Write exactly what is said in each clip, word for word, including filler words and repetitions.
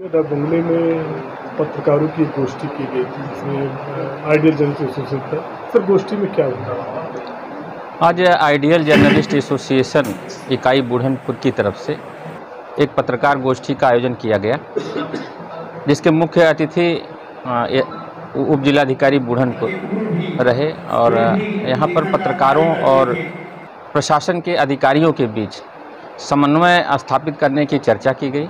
बंगले में पत्रकारों की गोष्ठी की गई थी जिसमें आइडियल जर्नलिस्ट एसोसिएशन था। सर, गोष्ठी में क्या हुआ? आज आइडियल जर्नलिस्ट एसोसिएशन इकाई बुढ़नपुर की तरफ से एक पत्रकार गोष्ठी का आयोजन किया गया, जिसके मुख्य अतिथि उप जिलाधिकारी बुढ़नपुर रहे और यहाँ पर पत्रकारों और प्रशासन के अधिकारियों के बीच समन्वय स्थापित करने की चर्चा की गई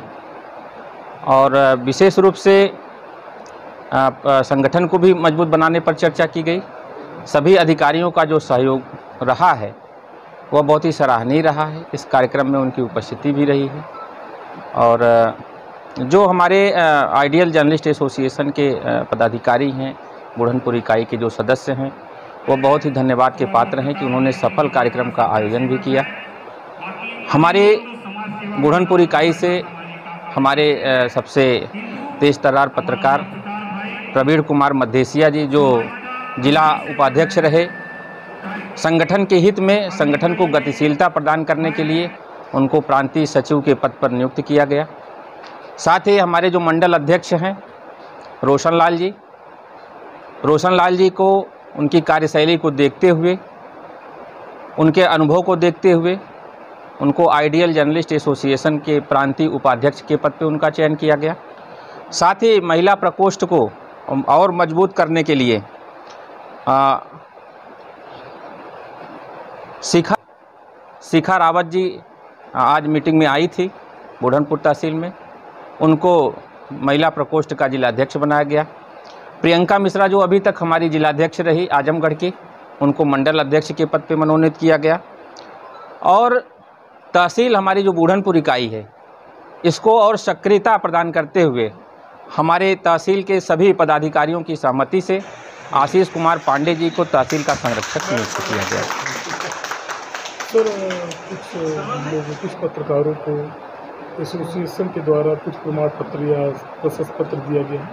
और विशेष रूप से संगठन को भी मजबूत बनाने पर चर्चा की गई। सभी अधिकारियों का जो सहयोग रहा है वह बहुत ही सराहनीय रहा है। इस कार्यक्रम में उनकी उपस्थिति भी रही है और जो हमारे आइडियल जर्नलिस्ट एसोसिएशन के पदाधिकारी हैं, बुढ़नपुर इकाई के जो सदस्य हैं, वो बहुत ही धन्यवाद के पात्र हैं कि उन्होंने सफल कार्यक्रम का आयोजन भी किया। हमारे बुढ़नपुर इकाई से हमारे सबसे तेज तर्रार पत्रकार प्रवीण कुमार मध्यसिया जी, जो जिला उपाध्यक्ष रहे, संगठन के हित में, संगठन को गतिशीलता प्रदान करने के लिए उनको प्रांतीय सचिव के पद पर नियुक्त किया गया। साथ ही हमारे जो मंडल अध्यक्ष हैं रोशन लाल जी, रोशन लाल जी को उनकी कार्यशैली को देखते हुए, उनके अनुभव को देखते हुए उनको आइडियल जर्नलिस्ट एसोसिएशन के प्रांतीय उपाध्यक्ष के पद पे उनका चयन किया गया। साथ ही महिला प्रकोष्ठ को और मजबूत करने के लिए आ, शिखा शिखा रावत जी आज मीटिंग में आई थी बुढ़नपुर तहसील में, उनको महिला प्रकोष्ठ का जिलाध्यक्ष बनाया गया। प्रियंका मिश्रा जो अभी तक हमारी जिलाध्यक्ष रही आजमगढ़ की, उनको मंडल अध्यक्ष के पद पे मनोनीत किया गया। और तहसील हमारी जो बुढ़नपुर इकाई है, इसको और सक्रियता प्रदान करते हुए हमारे तहसील के सभी पदाधिकारियों की सहमति से आशीष कुमार पांडे जी को तहसील का संरक्षक नियुक्त किया गया। सर, कुछ लोगों, कुछ पत्रकारों को एसोसिएशन के द्वारा कुछ प्रमाण पत्र या प्रशस्त पत्र दिया गया,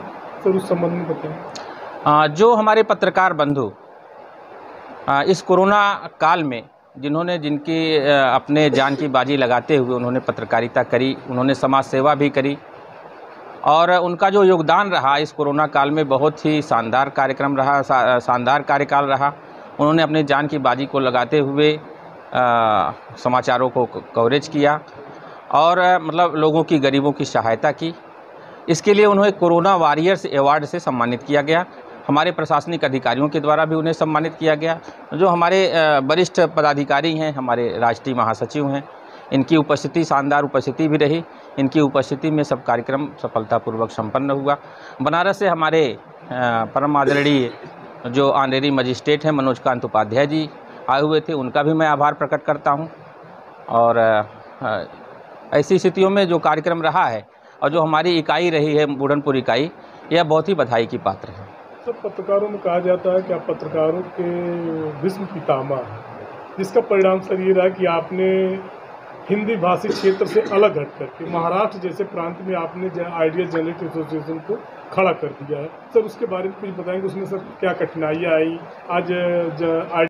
सर उस संबंध में बताएं। जो हमारे पत्रकार बंधु इस कोरोना काल में जिन्होंने जिनकी अपने जान की बाजी लगाते हुए उन्होंने पत्रकारिता करी, उन्होंने समाज सेवा भी करी और उनका जो योगदान रहा इस कोरोना काल में बहुत ही शानदार कार्यक्रम रहा, शा, शानदार कार्यकाल रहा। उन्होंने अपने जान की बाजी को लगाते हुए आ, समाचारों को कवरेज किया और मतलब लोगों की, गरीबों की सहायता की। इसके लिए उन्हें कोरोना वॉरियर्स अवार्ड से सम्मानित किया गया। हमारे प्रशासनिक अधिकारियों के द्वारा भी उन्हें सम्मानित किया गया। जो हमारे वरिष्ठ पदाधिकारी हैं, हमारे राष्ट्रीय महासचिव हैं, इनकी उपस्थिति, शानदार उपस्थिति भी रही। इनकी उपस्थिति में सब कार्यक्रम सफलतापूर्वक संपन्न हुआ। बनारस से हमारे परम आदरणीय जो ऑनरेरी मजिस्ट्रेट हैं मनोजकांत उपाध्याय जी आए हुए थे, उनका भी मैं आभार प्रकट करता हूँ। और ऐसी स्थितियों में जो कार्यक्रम रहा है और जो हमारी इकाई रही है बुढ़नपुर इकाई, यह बहुत ही बधाई की पात्र है। तो पत्रकारों में कहा जाता है कि आप पत्रकारों के विश्व पितामह हैं, जिसका परिणाम सर ये रहा कि आपने हिंदी भाषी क्षेत्र से अलग हट करके महाराष्ट्र जैसे प्रांत में आपने आइडियल जर्नलिस्ट एसोसिएशन को खड़ा कर दिया है। सर, उसके बारे में कुछ बताएंगे, उसमें सर क्या कठिनाइयाँ आई आज आइडियल?